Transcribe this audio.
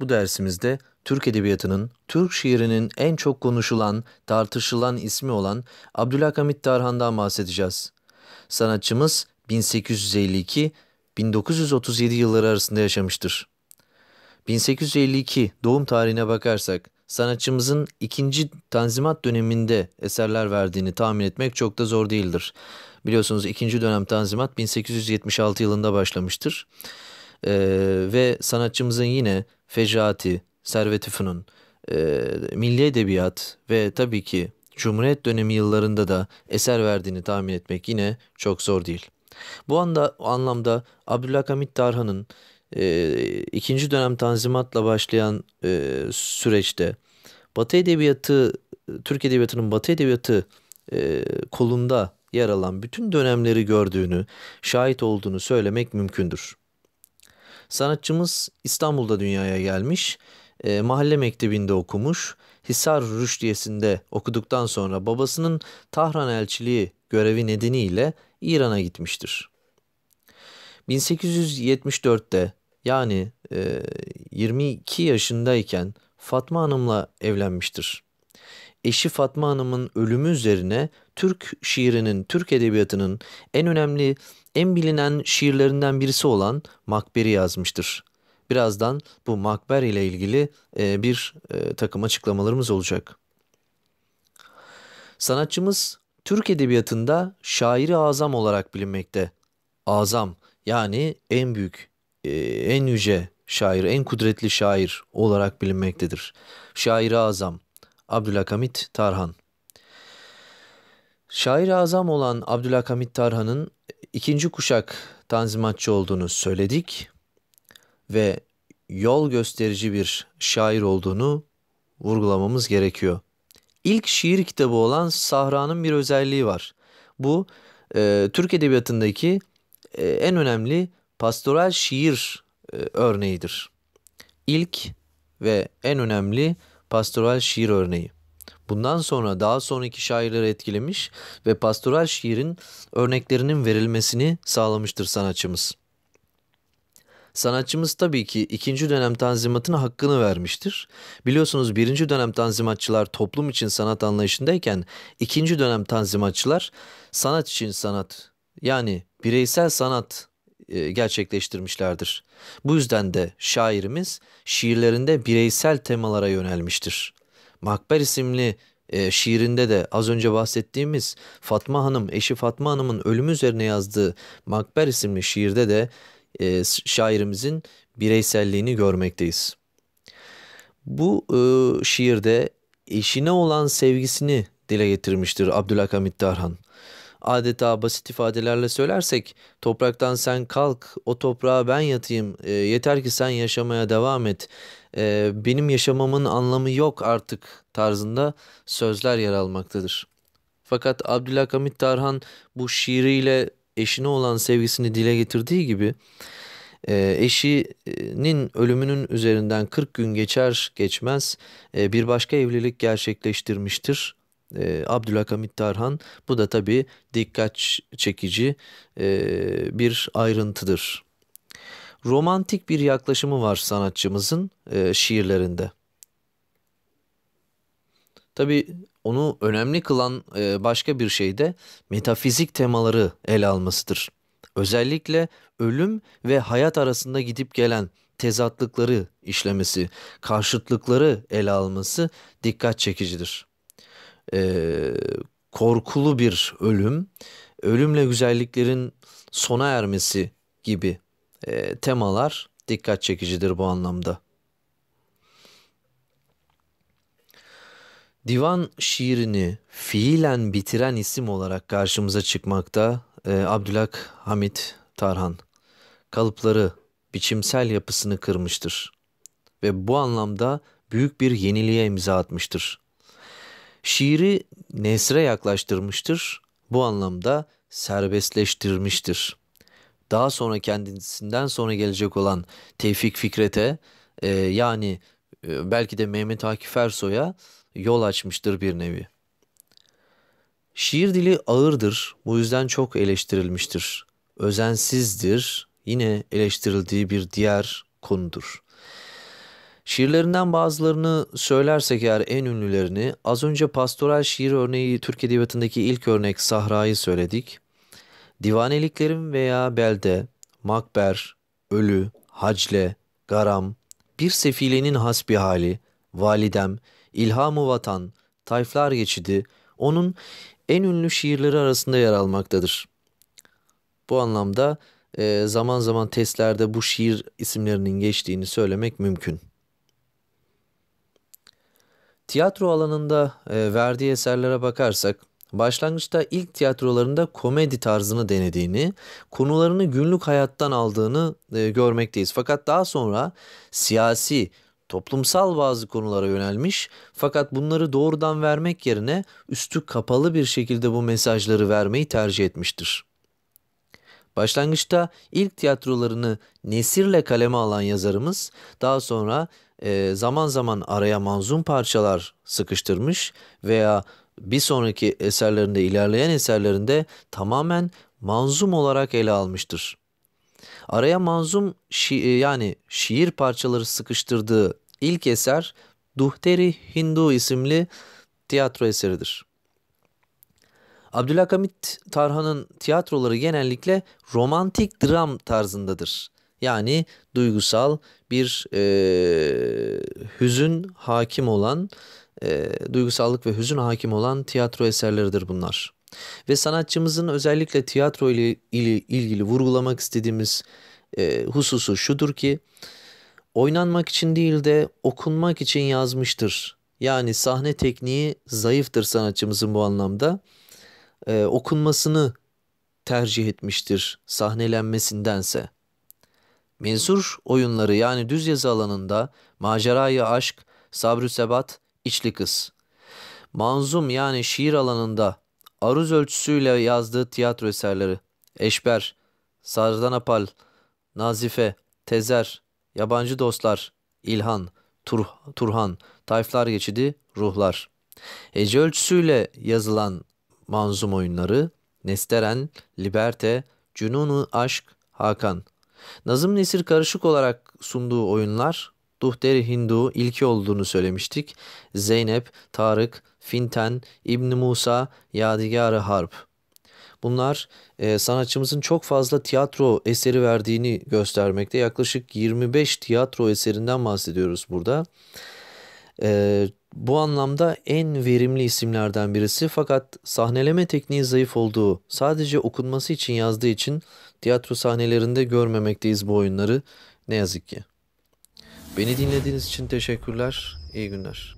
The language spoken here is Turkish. Bu dersimizde Türk edebiyatının, Türk şiirinin en çok konuşulan, tartışılan ismi olan Abdülhak Hamit Tarhan'dan bahsedeceğiz. Sanatçımız 1852-1937 yılları arasında yaşamıştır. 1852 doğum tarihine bakarsak, sanatçımızın 2. Tanzimat döneminde eserler verdiğini tahmin etmek çok da zor değildir. Biliyorsunuz 2. dönem Tanzimat 1876 yılında başlamıştır. Ve sanatçımızın yine Fecr-i Ati, Servet-i Fünun, milli edebiyat ve tabii ki Cumhuriyet dönemi yıllarında da eser verdiğini tahmin etmek yine çok zor değil. Bu anlamda Abdülhak Hamit Tarhan'ın 2. dönem Tanzimat'la başlayan süreçte Batı edebiyatı, Türk edebiyatının Batı edebiyatı kolunda yer alan bütün dönemleri gördüğünü, şahit olduğunu söylemek mümkündür. Sanatçımız İstanbul'da dünyaya gelmiş, mahalle mektebinde okumuş, Hisar Rüşdiyesi'nde okuduktan sonra babasının Tahran elçiliği görevi nedeniyle İran'a gitmiştir. 1874'te yani 22 yaşındayken Fatma Hanım'la evlenmiştir. Eşi Fatma Hanım'ın ölümü üzerine Türk şiirinin, Türk edebiyatının en önemli, en bilinen şiirlerinden birisi olan Makber'i yazmıştır. Birazdan bu Makber ile ilgili bir takım açıklamalarımız olacak. Sanatçımız Türk edebiyatında şairi azam olarak bilinmekte. Azam yani en büyük, en yüce şair, en kudretli şair olarak bilinmektedir. Şair-i azam Abdülhak Hamit Tarhan. Şair-i azam olan Abdülhak Hamit Tarhan'ın 2. kuşak tanzimatçı olduğunu söyledik ve yol gösterici bir şair olduğunu vurgulamamız gerekiyor. İlk şiir kitabı olan Sahra'nın bir özelliği var. Bu Türk edebiyatındaki en önemli pastoral şiir örneğidir. İlk ve en önemli pastoral şiir örneği. Bundan sonra daha sonraki şairleri etkilemiş ve pastoral şiirin örneklerinin verilmesini sağlamıştır sanatçımız. Sanatçımız tabii ki 2. dönem tanzimatına hakkını vermiştir. Biliyorsunuz 1. dönem tanzimatçılar toplum için sanat anlayışındayken 2. dönem tanzimatçılar sanat için sanat, yani bireysel sanat gerçekleştirmişlerdir. Bu yüzden de şairimiz şiirlerinde bireysel temalara yönelmiştir. Makber isimli şiirinde de az önce bahsettiğimiz Fatma Hanım, eşi Fatma Hanım'ın ölümü üzerine yazdığı Makber isimli şiirde de şairimizin bireyselliğini görmekteyiz. Bu şiirde eşine olan sevgisini dile getirmiştir Abdülhak Hamit Tarhan. Adeta basit ifadelerle söylersek, topraktan sen kalk, o toprağa ben yatayım, yeter ki sen yaşamaya devam et, benim yaşamamın anlamı yok artık tarzında sözler yer almaktadır. Fakat Abdülhak Hamit Tarhan bu şiiriyle eşine olan sevgisini dile getirdiği gibi eşinin ölümünün üzerinden 40 gün geçer geçmez bir başka evlilik gerçekleştirmiştir Abdülhak Hamit Tarhan. Bu da tabii dikkat çekici bir ayrıntıdır. Romantik bir yaklaşımı var sanatçımızın şiirlerinde. Tabii onu önemli kılan başka bir şey de metafizik temaları ele almasıdır. Özellikle ölüm ve hayat arasında gidip gelen tezatlıkları işlemesi, karşıtlıkları ele alması dikkat çekicidir. Korkulu bir ölüm, ölümle güzelliklerin sona ermesi gibi temalar dikkat çekicidir bu anlamda. Divan şiirini fiilen bitiren isim olarak karşımıza çıkmakta Abdülhak Hamit Tarhan. Kalıpları, biçimsel yapısını kırmıştır ve bu anlamda büyük bir yeniliğe imza atmıştır. Şiiri nesre yaklaştırmıştır, bu anlamda serbestleştirmiştir. Daha sonra kendisinden sonra gelecek olan Tevfik Fikret'e yani belki de Mehmet Akif Ersoy'a yol açmıştır bir nevi. Şiir dili ağırdır, bu yüzden çok eleştirilmiştir. Özensizdir, yine eleştirildiği bir diğer konudur. Şiirlerinden bazılarını söylersek eğer en ünlülerini, az önce pastoral şiir örneği Türk Edebiyatı'ndaki ilk örnek Sahra'yı söyledik. Divaneliklerim veya Belde, Makber, Ölü, Hacle, Garam, Bir Sefilenin Hasbihali, Validem, İlham-ı Vatan, Tayflar Geçidi, onun en ünlü şiirleri arasında yer almaktadır. Bu anlamda zaman zaman testlerde bu şiir isimlerinin geçtiğini söylemek mümkün. Tiyatro alanında verdiği eserlere bakarsak, başlangıçta ilk tiyatrolarında komedi tarzını denediğini, konularını günlük hayattan aldığını görmekteyiz. Fakat daha sonra siyasi, toplumsal bazı konulara yönelmiş, fakat bunları doğrudan vermek yerine üstü kapalı bir şekilde bu mesajları vermeyi tercih etmiştir. Başlangıçta ilk tiyatrolarını nesirle kaleme alan yazarımız, daha sonra zaman zaman araya manzum parçalar sıkıştırmış veya bir sonraki eserlerinde, ilerleyen eserlerinde tamamen manzum olarak ele almıştır. Araya manzum yani şiir parçaları sıkıştırdığı ilk eser Duhteri Hindu isimli tiyatro eseridir. Abdülhak Hamit Tarhan'ın tiyatroları genellikle romantik dram tarzındadır. Yani duygusal bir hüzün hakim olan, duygusallık ve hüzün hakim olan tiyatro eserleridir bunlar. Ve sanatçımızın özellikle tiyatro ile ilgili vurgulamak istediğimiz hususu şudur ki, oynanmak için değil de okunmak için yazmıştır. Yani sahne tekniği zayıftır sanatçımızın bu anlamda. Okunmasını tercih etmiştir sahnelenmesindense. Mensur oyunları yani düz yazı alanında Macerayı Aşk, Sabr u Sebat, İçli Kız. Manzum yani şiir alanında aruz ölçüsüyle yazdığı tiyatro eserleri Eşber, Sardanapal, Nazife, Tezer, Yabancı Dostlar, İlhan, Turhan, Tayflar Geçidi, Ruhlar. Hece ölçüsüyle yazılan manzum oyunları Nesteren, Liberte, Cünun-ı Aşk, Hakan. Nazım Nesir karışık olarak sunduğu oyunlar Duhteri Hindu ilki olduğunu söylemiştik. Zeynep, Tarık, Finten, İbn-i Musa, Yadigâr-ı Harp. Bunlar sanatçımızın çok fazla tiyatro eseri verdiğini göstermekte. Yaklaşık 25 tiyatro eserinden bahsediyoruz burada. Bu anlamda en verimli isimlerden birisi, fakat sahneleme tekniği zayıf olduğu, sadece okunması için yazdığı için tiyatro sahnelerinde görmemekteyiz bu oyunları ne yazık ki. Beni dinlediğiniz için teşekkürler, iyi günler.